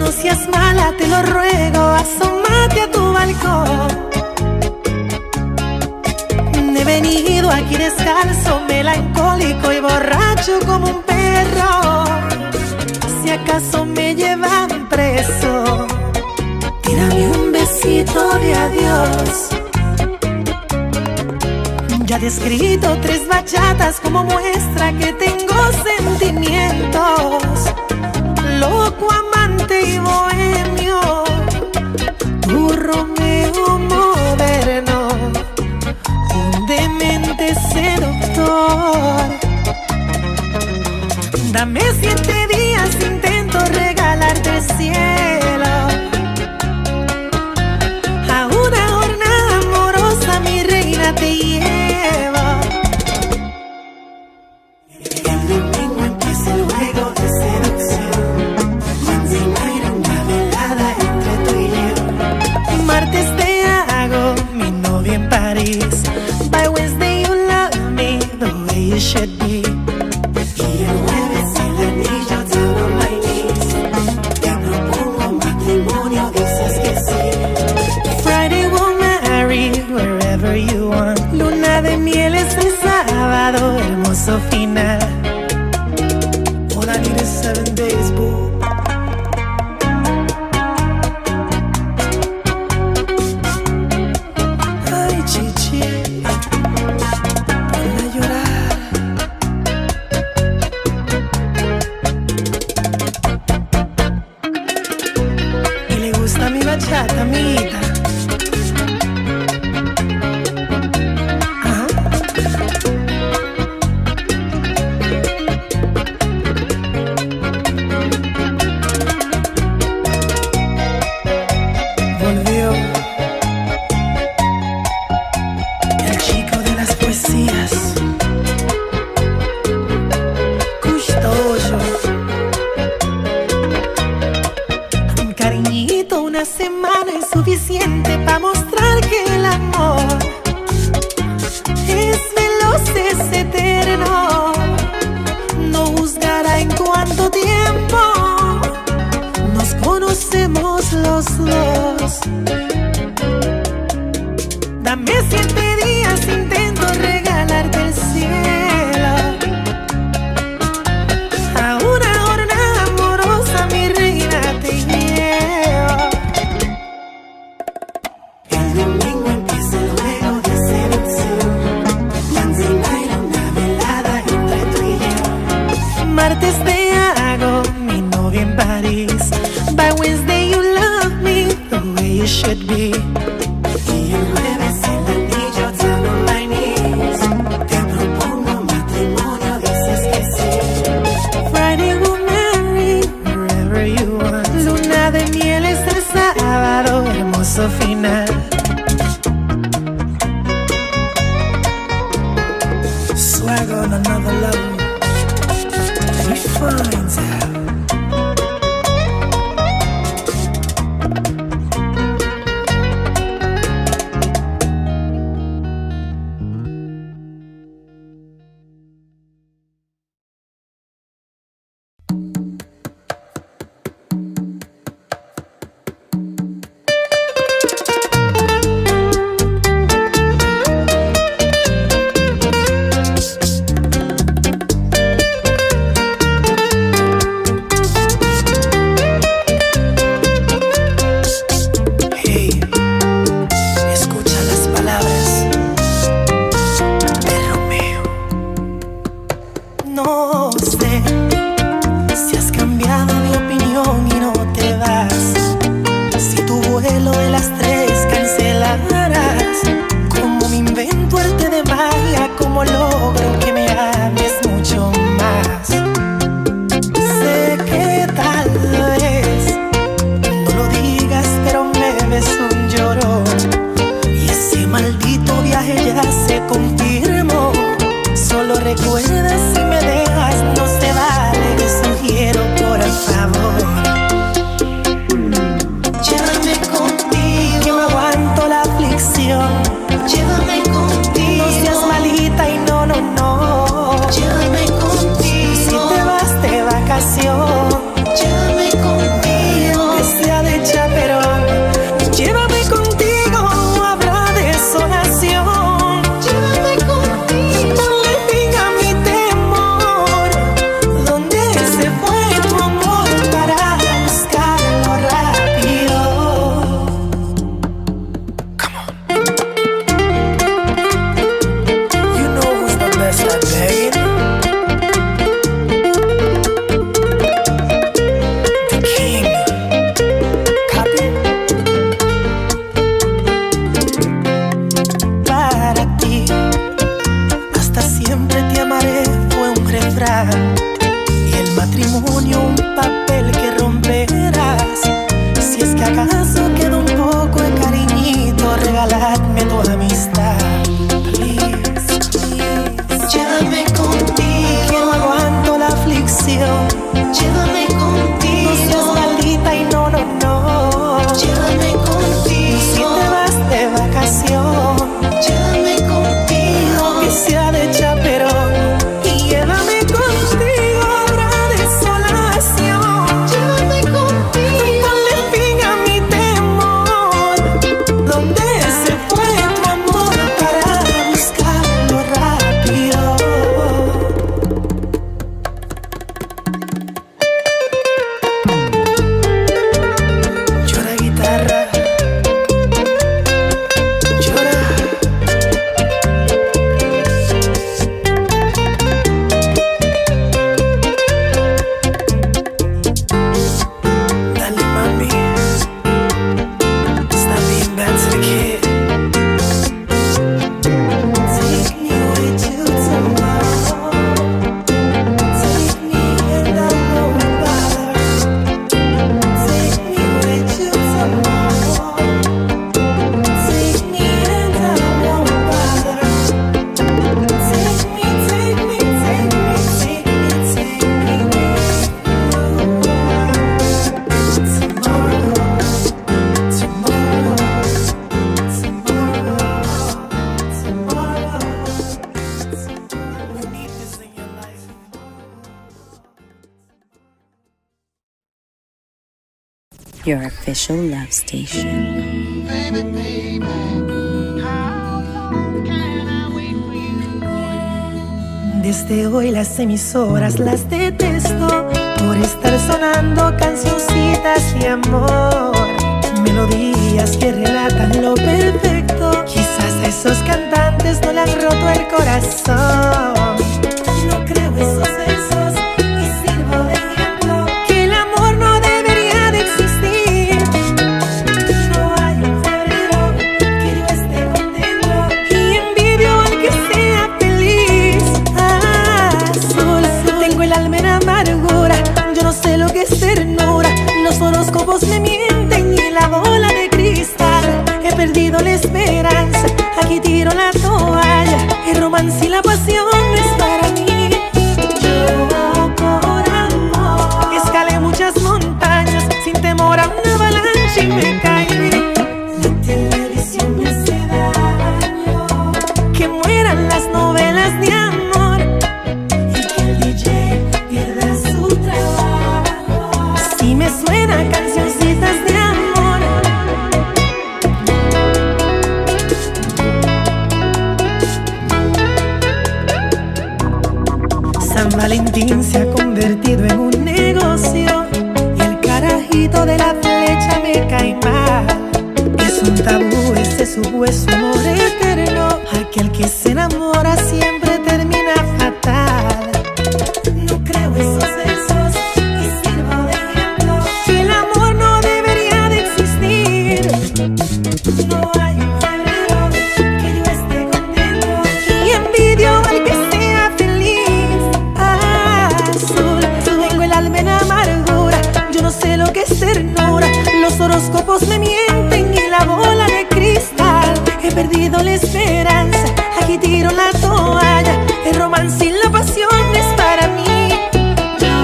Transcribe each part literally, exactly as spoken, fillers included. No seas mala, te lo ruego, asómate a tu balcón. He venido aquí descalzo, melancólico y borracho como un perro. Si acaso me llevan preso, tírame un besito de adiós. Ya te he escrito tres bachatas como muestra que tengo sentimientos. Loco, amante y bohemio, tu Romeo moderno, un demente seductor. Dame siete días, intento regalarte el cielo. A una jornada amorosa, mi reina, te llevo. El domingo empieza el juego de seducción. Martes te hago mi novia en París. By Wednesday you love me the way you should be. Y el jueves el anillo down on my knees. Te propongo matrimonio, dices que sí. Friday we'll marry wherever you want. Luna de miel es el sábado, hermoso final. All I need is seven days, boo. Una semana es suficiente para mostrar que el amor es veloz, es eterno. No juzgará en cuánto tiempo nos conocemos los dos. Dame siete días, intento regalarte el cielo. A una jornada amorosa, mi reina, te llevo. Martes te hago mi novia en París. By Wednesday you love me the way you should be. Y el jueves el anillo down on my knees. Te propongo matrimonio, dices que sí. Friday we'll marry wherever you want. Luna de miel es el sábado, hermoso final. Swag on another level. He finds out. pasión. Llévame contigo, que sea de chaperón. Llévame contigo, habrá desolación. Llévame contigo, donde tenga mi temor, donde se fue tu amor para buscarlo rápido. Come on. You know who's the best at begging. Y el matrimonio un papel que romperás. Si es que acaso queda un poco de cariñito, regaladme tu amistad. Please, please. Llévame contigo, que no aguanto la aflicción. Llévame contigo, no seas maldita y no, no, no. Llévame contigo, si te vas de vacación. Llévame contigo, que sea de chaperón. Your official love station. Baby, baby, how long can I wait for you? Desde hoy las emisoras las detesto por estar sonando cancioncitas de amor, melodías que relatan lo perfecto. Quizás a esos cantantes no le han roto el corazón. No creo esos versos y sirvo de ejemplo que el amor no debería de existir. Los me mienten y la bola de cristal. He perdido la esperanza, aquí tiro la toalla. El romance y la pasión no es para mí. Yo por amor escalé muchas montañas sin temor a una avalancha y me caí. La televisión me hace daño. Que mueran las novelas de amor y que el D J pierda su trabajo. Si me suena canción de amor. San Valentín se ha convertido en un negocio y el carajito de la flecha me cae mal. Es un tabú, ese es su amor eterno. Aquel que se enamora siempre termina fatal. No creo eso. Horóscopos me mienten y la bola de cristal. He perdido la esperanza, aquí tiro la toalla. El romance y la pasión es para mí. Yo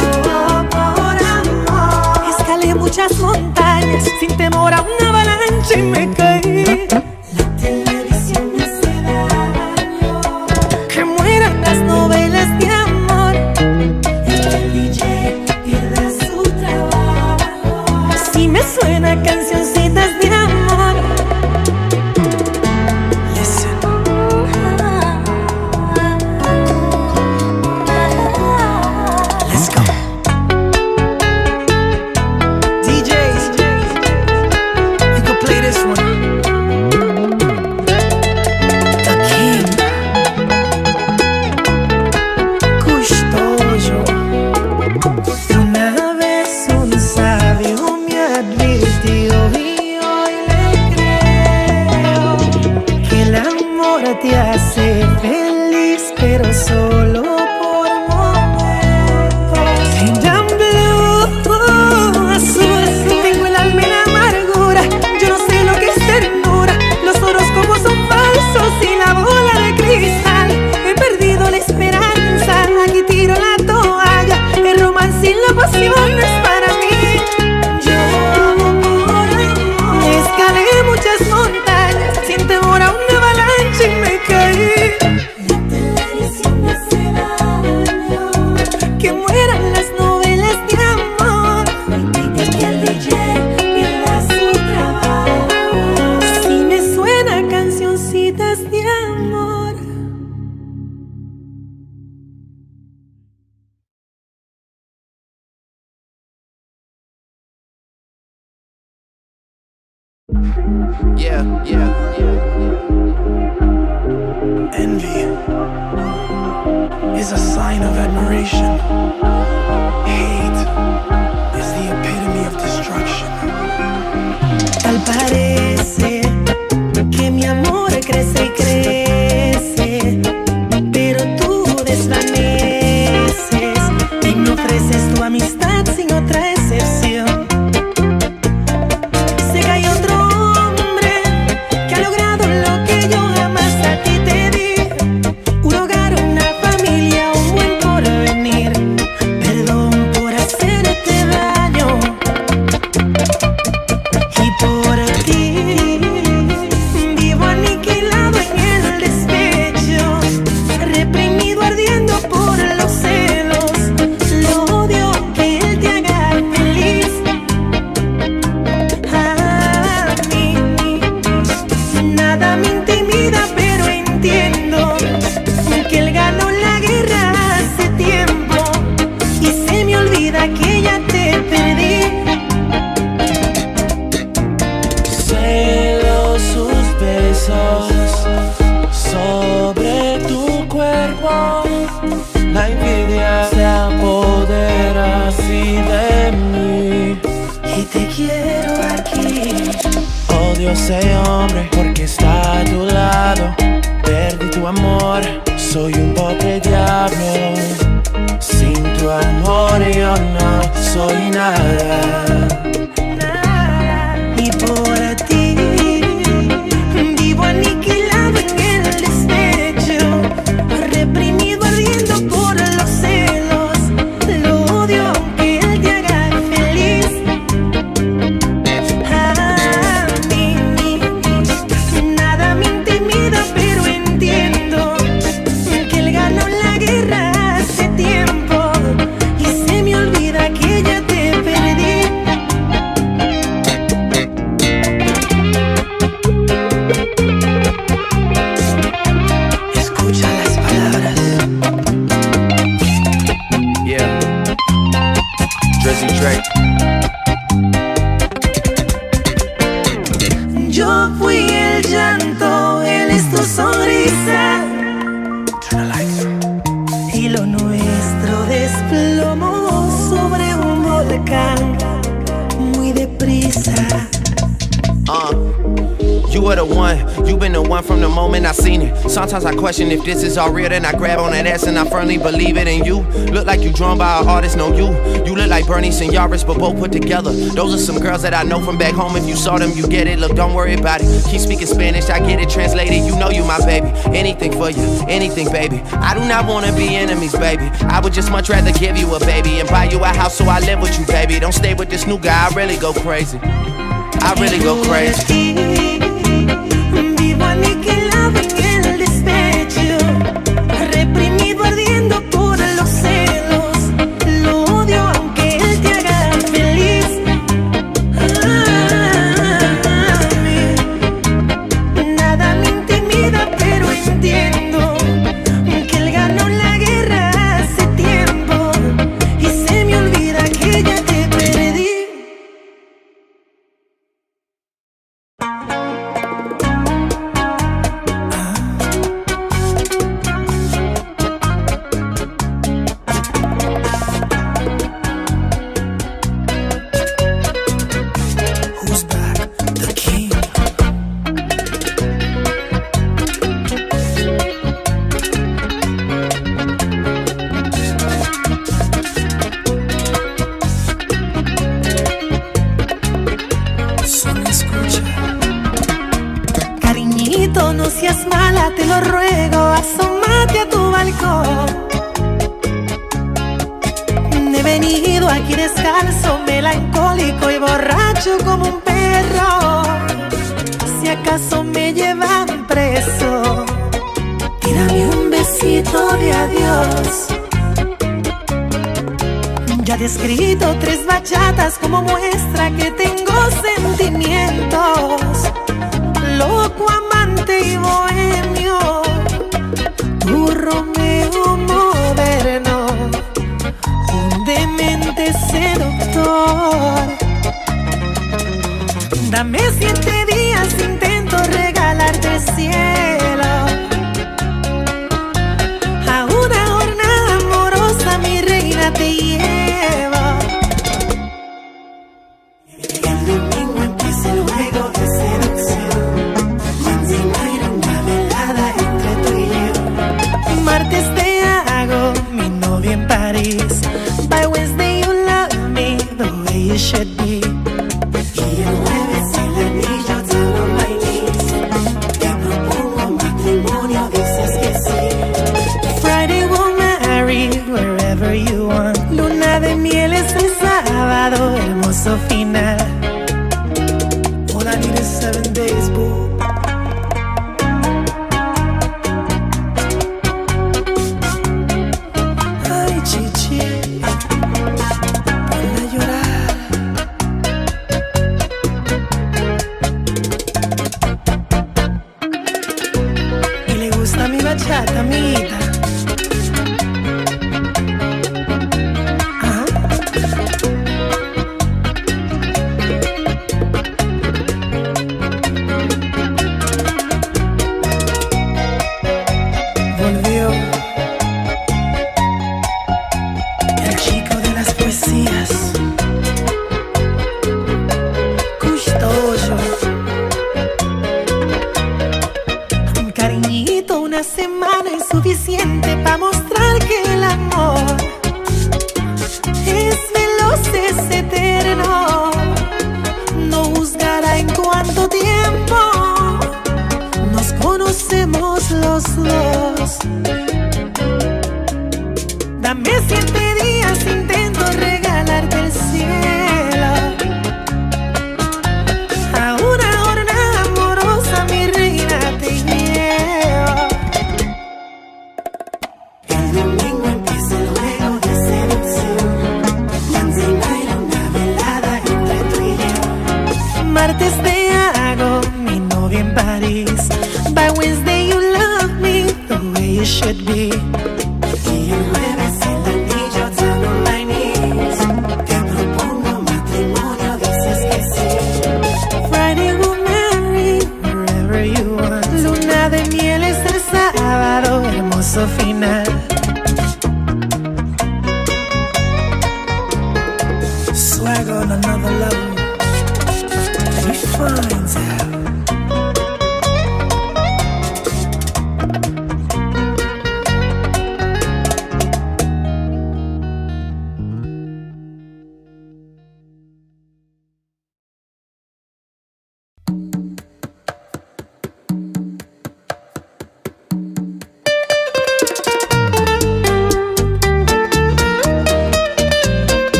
por amor escalé muchas montañas sin temor a una avalancha y me caí. La televisión me hace daño. Que mueran las novelas de amor y el D J pasión es para ti. Yo escalé muchas montañas sin temor a una avalancha y me caí. Que mueran las novelas de amor, que el D J pierda su trabajo. Si me suena cancioncitas de amor. Yeah, yeah, yeah, yeah. Envy is a sign of admiration. Hate is the epitome of destruction. Tal parece que mi amor crece y crece, pero tú desvaneces y me ofreces tu amistad sin otra excepción. Sé que hay otro hombre que ha logrado lo que yo jamás a ti te di. Sometimes I question if this is all real, then I grab on that ass and I firmly believe it in you. Look like you drawn by an artist, no you. You look like Bernice and Yaris, but both put together. Those are some girls that I know from back home. If you saw them, you get it, look, don't worry about it. Keep speaking Spanish, I get it translated. You know you my baby, anything for you, anything baby. I do not wanna be enemies, baby. I would just much rather give you a baby and buy you a house so I live with you, baby. Don't stay with this new guy, I really go crazy, I really go crazy. He venido ando aquí descalzo, melancólico y borracho como un perro. Si acaso me llevan preso, tírame un besito de adiós. Ya he descrito tres bachatas como muestra que tengo sentimientos. Loco, amante y bohemio, tu Romeo moderno, un demente seductor. Dame siete días, intento regalarte el cielo. A una jornada amorosa, mi reina, te llevo. El domingo empieza el juego de seducción. Encima era una velada entre tú y yo. Martes te hago mi novia en París. By Wednesday you love me the way you should be. Final. All I need is seven days, boo. Ay, chichi, van a llorar. Y le gusta mi bachata, amiguita.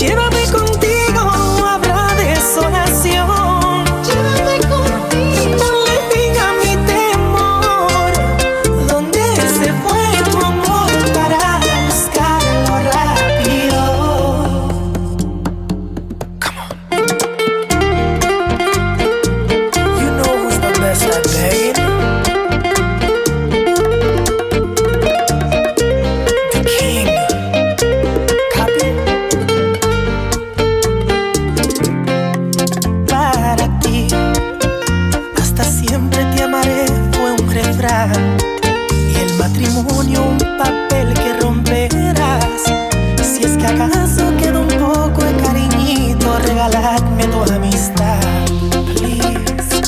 Llévame contigo, habrá desolación. Llévame contigo. sabrá, y el matrimonio un papel que romperás. Si es que acaso queda un poco de cariñito, regaladme tu amistad. Please,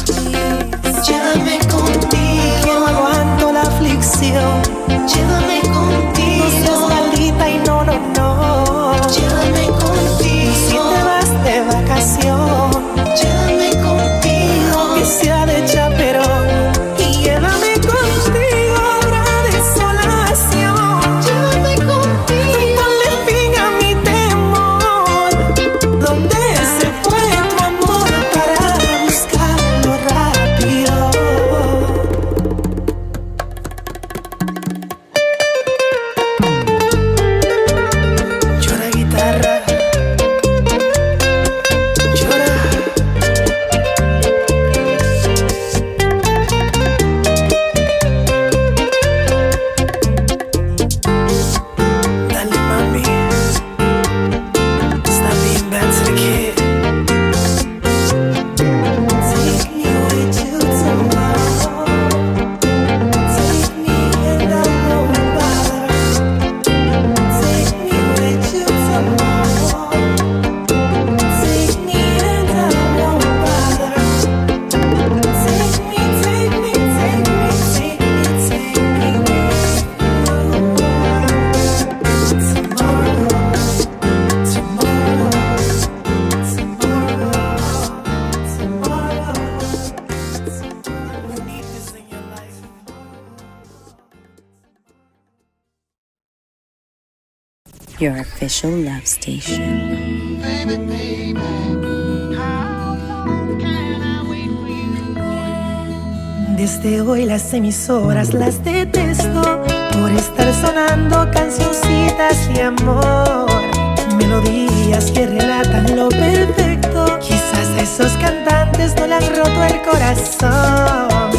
please, llévame contigo, que no aguanto la aflicción. Llévame contigo, no seas maldita y no, no, no. Llévame contigo, si te vas de vacación. Llévame contigo, que sea de chaperón. Your official love station. Baby, baby, how long can I wait for you? Desde hoy las emisoras las detesto por estar sonando cancioncitas de amor, melodías que relatan lo perfecto. Quizás a esos cantantes no le han roto el corazón.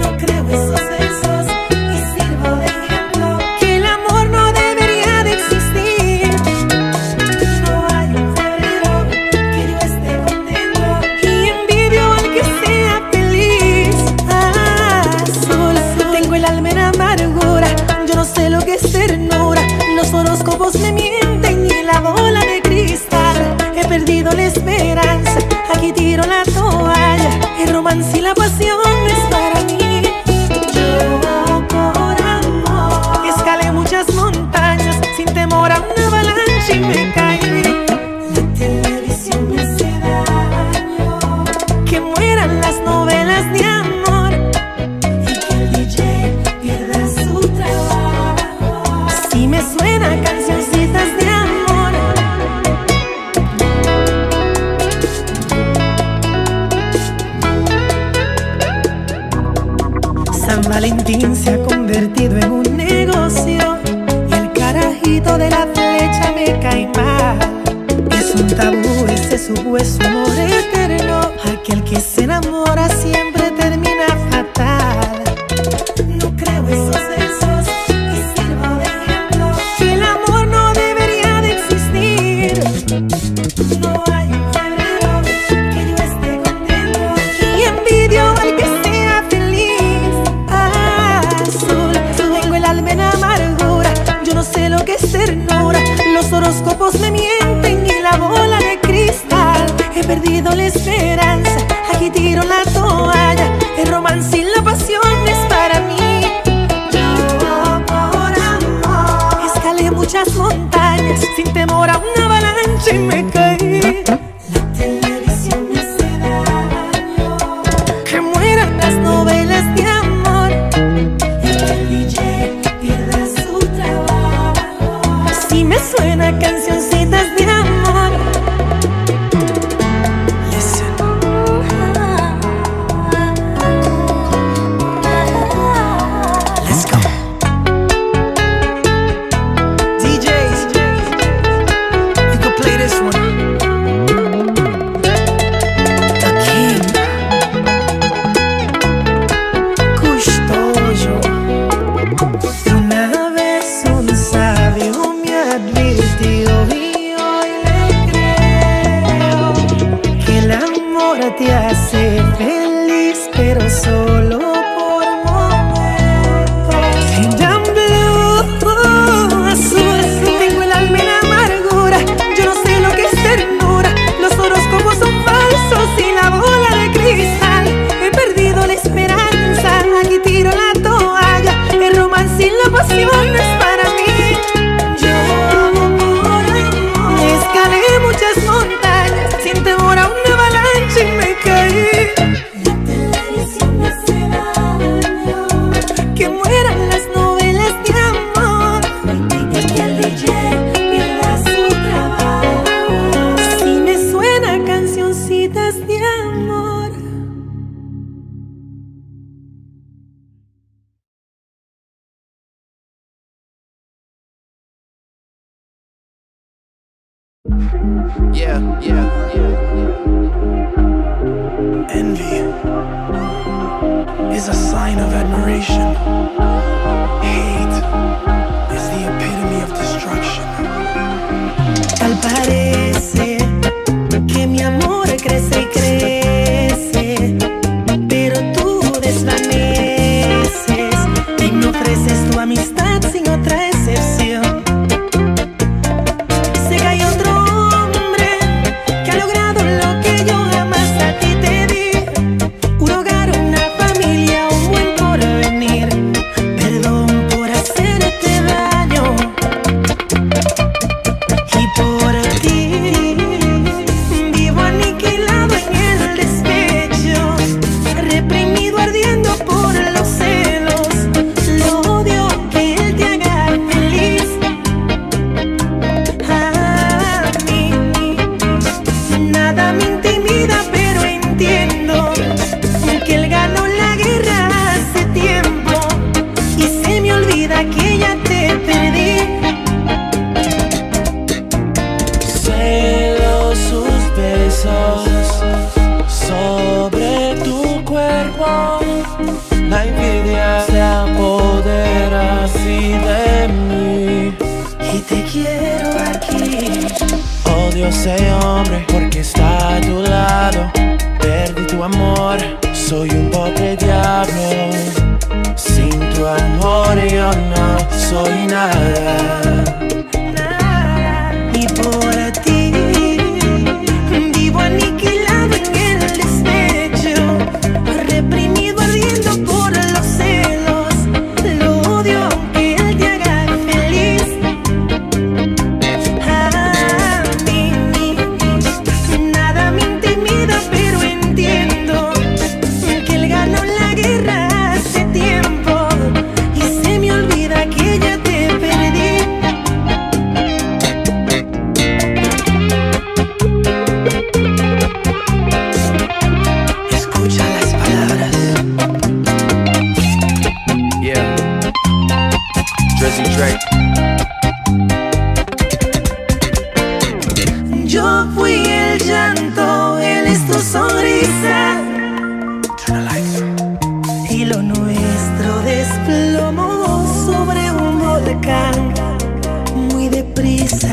No creo esos versos y sirvo de ejemplo que el amor no debería de existir. Me mienten y la bola de cristal. He perdido la esperanza, aquí tiro la toalla. El romance y la pasión no es para mí. Yo por amor escalé muchas montañas sin temor a una avalancha y me caí. La televisión me hace daño, que mueran las novelas de amor y que el D J pierda su trabajo. Si me suena canción Valentín se ha convertido en un negocio y el carajito de la flecha me cae mal. Es un tabú, ese supuesto amor eterno. Aquel que se enamora siempre termina fatal. No creo esos versos y sirvo de ejemplo que el amor no debería de existir. No hay un febrero que yo esté contento y envidio al que sea lo que es ternura, los horóscopos me mienten y la bola de cristal. He perdido la esperanza, aquí tiro la toalla. Yeah, yeah, yeah. Envy is a sign of admiration. Hate is the epitome of destruction. Tal parece que mi amor crece y crece, pero tú desvaneces y me ofreces tu amistad sin otra excepción. La envidia se apodera así de mí y te quiero aquí. Odio a ese hombre porque está a tu lado. Perdí tu amor, soy un pobre diablo. Sin tu amor yo no soy nada. Yo fui el llanto, él es tu sonrisa, y lo nuestro desplomó sobre un volcán muy deprisa.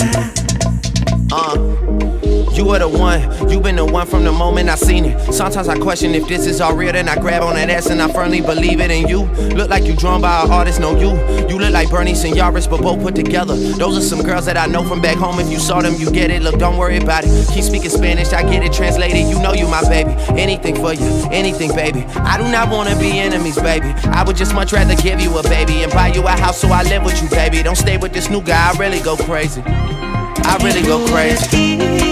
You were the one, you been the one from the moment I seen it. Sometimes I question if this is all real, then I grab on that ass and I firmly believe it. And you look like you drawn by an artist, no you. You look like Bernice and Yaris, but both put together. Those are some girls that I know from back home. If you saw them, you get it, look, don't worry about it. Keep speaking Spanish, I get it translated. You know you my baby, anything for you, anything baby. I do not wanna be enemies, baby. I would just much rather give you a baby and buy you a house so I live with you, baby. Don't stay with this new guy, I really go crazy. I really go crazy. Thank you.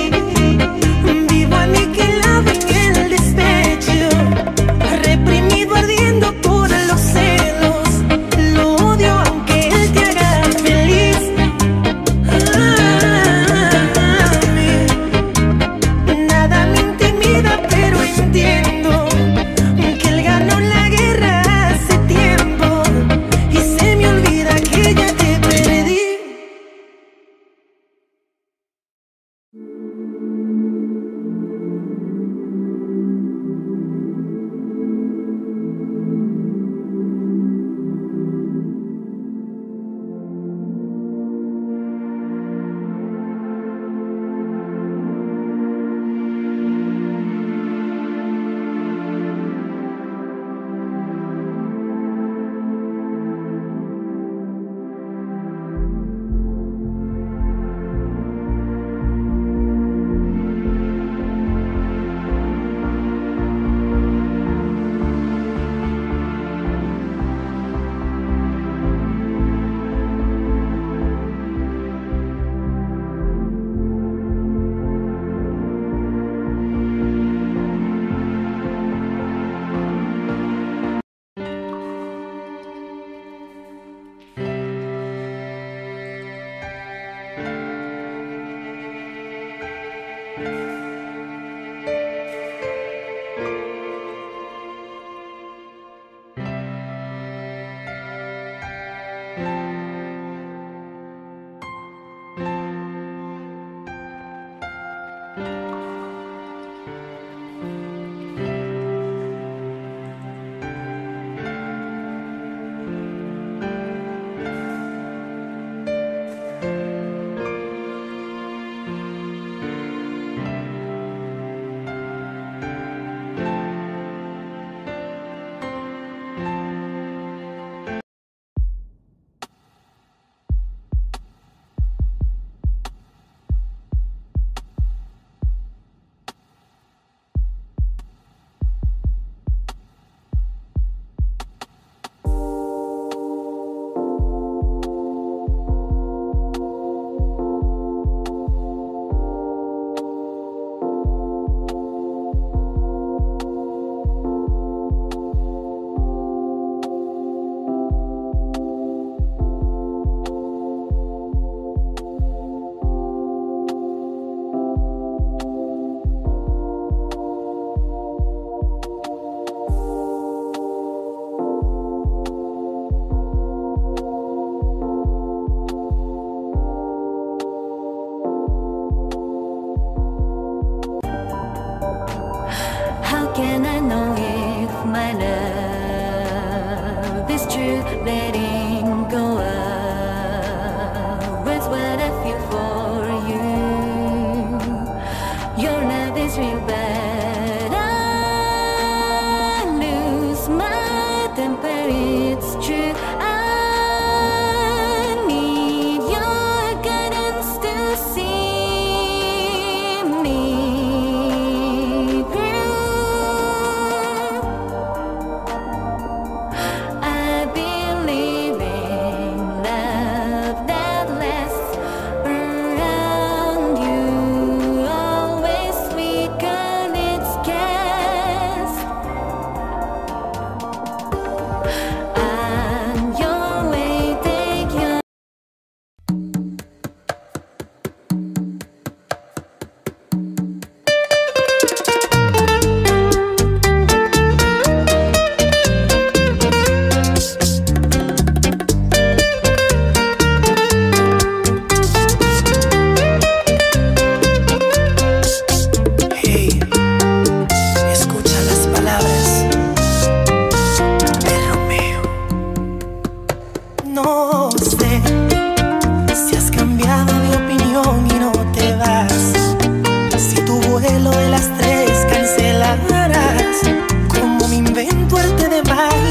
love is true, letting go of words, what I feel for you. Your love is real, but I lose my temper, it's true. I need your guidance to see me through. I believe in love that lasts around you, always weaken its cast. Cancelarás, como me invento el te de más.